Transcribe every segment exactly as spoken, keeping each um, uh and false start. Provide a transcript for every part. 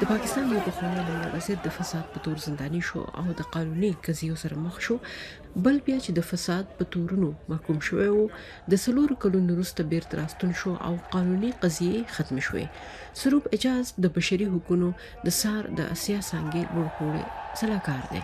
د پاکستان یو پخوانی ریاست د فساد په تور زندانی شو او د قانوني قضیو سره مخ شو، بل بیا چې د فساد په تورونو محکوم شوی و د څلورو کلونو وروسته بیرته راستون شو او قانوني قضیې ختم شوې. سروب اعجاز د بشري حقوقو د سار د اسیا څانګې لوړپوړی سلاکار دی.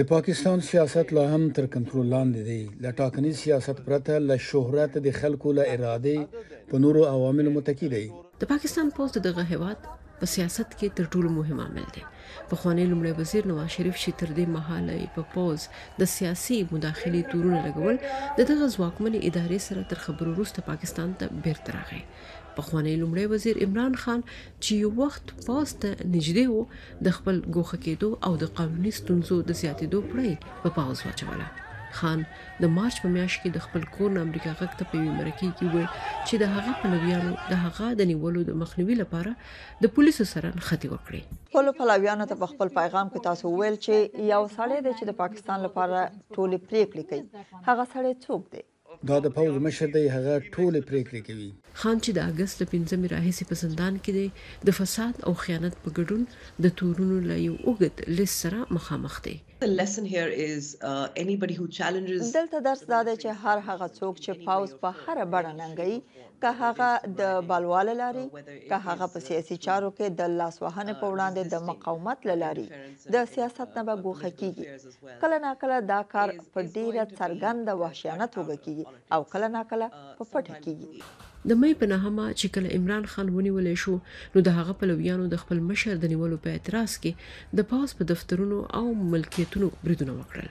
د پاکستان سیاست لا هم تر کنټرول لاندې دی. له ټاکنیز سیاست پرته له شهرت د خلکو له ارادې په نورو عواملو متکی دی. د پاکستان پوز دغه هیواد په سیاست کې تر ټولو مهم عامل دی. پخوانی لومړی وزیر نواز شریف چې تر دې مهاله په پوز د سیاسي مداخلې تورونه لګول د دغه ځواکمنې ادارې سره تر خبرو وروسته پاکستان ته بیرته راغی. پخوانی لومړی وزیر عمران خان چې یو وخت پوز ته نږدې و د خپل ګوښه کېدو او د قانوني ستونزو د زیاتېدو پړۍ په پوز واچوله. خان د مارچ په میاشت کې د خپل کور نه امریکا غږ ته په یوې مرکې کې وویل چې د هغه پلویانو د هغه د نیولو د مخنیوي لپاره د پولیسو سره نښتې وکړې. خپلو پلویانو ته په خپل پیغام کې تاسو وویل چې یو سړی دی چې د پاکستان لپاره ټولې پرېکړې کوي. هغه سړی څوک دی؟ دا د پوز مشر دی، هغه ټولې پرېکړې کوي. خان چې د اګست له پنځمې راهیسې په زندان کې دی، د فساد او خیانت په ګډون د تورونو له یو اوږد لیست سره مخامخ دی. دلته درس دا دی چې هر هغه څوک چې پوز په هره بڼه ننګوي، که هغه د بالواله لاري، که هغه په سیاسي چارو کې د لاسوهنې په وړاندې د مقاومت له لارې د سیاست نه به ګوښه کېږي. کله ناکله دا کار په ډېره څرګنده وحشیانه توګه کېږي او کله ناکله په پټه کېږي. د مې په نهمه چې کله عمران خان ونیولی شو نو د هغه پلویانو د خپل مشر د نیولو په اعتراض کې د پوز په دفترونو او ملکیتونو بریدونه وکړل.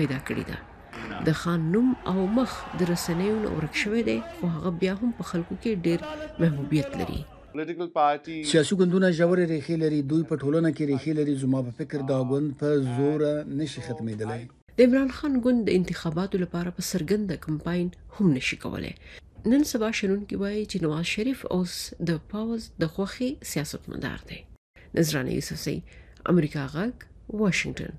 پیدا کړې ده. د خان نوم او مخ د رسنیو نه ورک شوی دی، خو هغه بیا هم په خلکو کې ډېر محبوبیت لري. سیاسي ګوندونه ژورې ریښې لري، دوی په ټولنه کې ریښې لري. زما په فکر دا ګوند په زوره نشي ختمېدلی. د عمران خان ګوند د انتخاباتو لپاره په څرګنده کمپاین هم نشي کولی. نن سبا شنونکي وایي چې نواز شریف اوس د پوز د خوښې سیاستمدار دی. نذرانه یوسفزۍ، امریکا غږ، واشنګټن.